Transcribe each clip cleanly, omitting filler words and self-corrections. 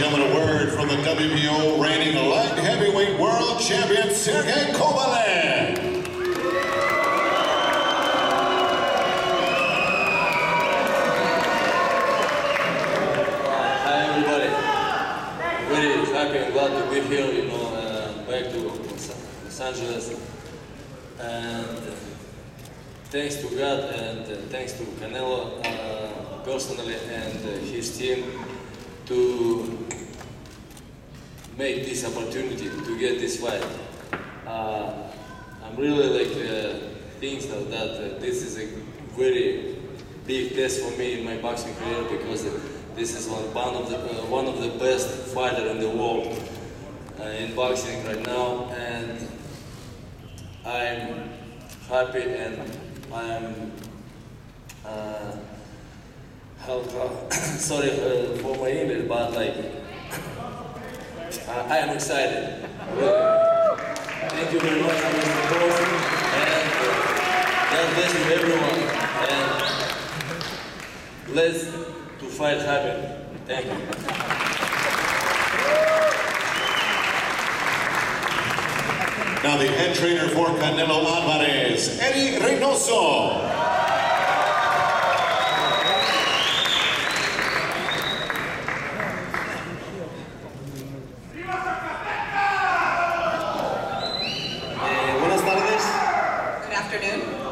gentlemen, a word from the WBO reigning light heavyweight world champion, Sergey Kovalev. Hi, everybody. Very happy and glad to be here, you know, back to Los Angeles. And thanks to God and thanks to Canelo personally and his team to make this opportunity to get this fight. I'm really like thinking that this is a very big test for me in my boxing career, because this is one of the best fighter in the world in boxing right now, and I'm happy and I'm sorry for my English, but like I am excited. Thank you very much for the support, and God bless you everyone, and let's to fight happen. Thank you. Now the head trainer for Canelo Alvarez, Eddie Reynoso.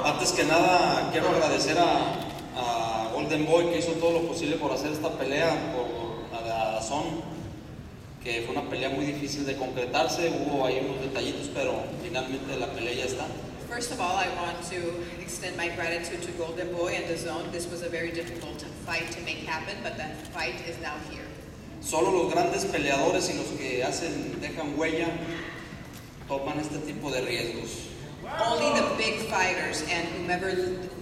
Antes que nada, quiero agradecer a Golden Boy, que hizo todo lo posible por hacer esta pelea, por la razón que fue una pelea muy difícil de concretarse. Hubo ahí unos detallitos, pero finalmente la pelea ya está. First of all, I want to extend my gratitude to Golden Boy and the Zone. This was a very difficult fight to make happen, but that fight is now here. Solo los grandes peleadores y los que dejan huella toman este tipo de riesgos. Only the big fighters and whomever,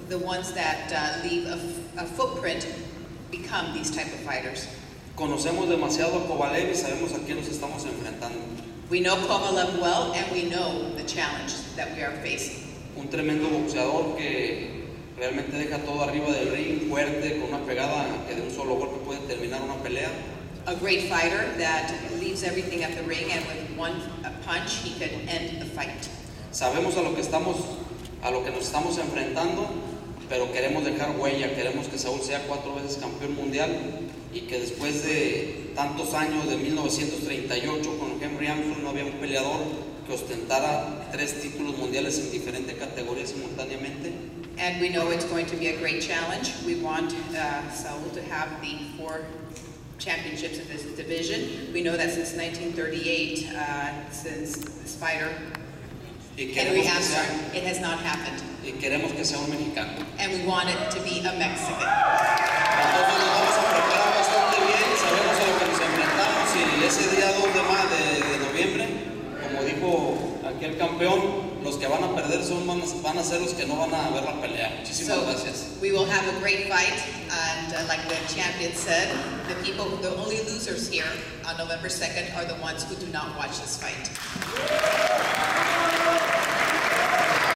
the ones that leave a footprint, become these type of fighters. Conocemos demasiado a Kovalev y sabemos a qué nos estamos enfrentando. We know Kovalev well and we know the challenge that we are facing. Un tremendo boxeador que realmente deja todo arriba del ring, fuerte, con una pegada que de un solo golpe puede terminar una pelea. A great fighter that leaves everything at the ring, and with one punch he could end the fight. Sabemos a lo que nos estamos enfrentando, pero queremos dejar huella, queremos que Saúl sea 4 veces campeón mundial y que después de tantos años, de 1938 con Henry Armstrong, no había un peleador que ostentara 3 títulos mundiales en diferentes categorías simultáneamente. And we know it's going to be a great challenge. We want Saúl to have the 4 championships in this division. We know that since 1938, since this fighter Henry Armstrong, it has not happened. Y queremos que sea un mexicano. And we want it to be a Mexican. Entonces nos vamos a preparar bastante bien, sabemos a lo que nos enfrentamos, y ese día 2 de noviembre, como dijo aquel campeón, los que van a perder van a ser los que no van a ver la pelea. Muchísimas gracias. We will have a great fight, and like the champion said, the only losers here on November 2nd are the ones who do not watch this fight.